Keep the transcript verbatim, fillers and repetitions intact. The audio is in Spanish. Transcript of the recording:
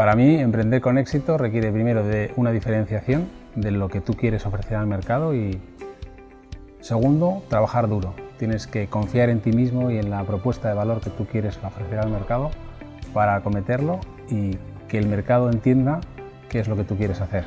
Para mí, emprender con éxito requiere primero de una diferenciación de lo que tú quieres ofrecer al mercado y, segundo, trabajar duro. Tienes que confiar en ti mismo y en la propuesta de valor que tú quieres ofrecer al mercado para acometerlo y que el mercado entienda qué es lo que tú quieres hacer.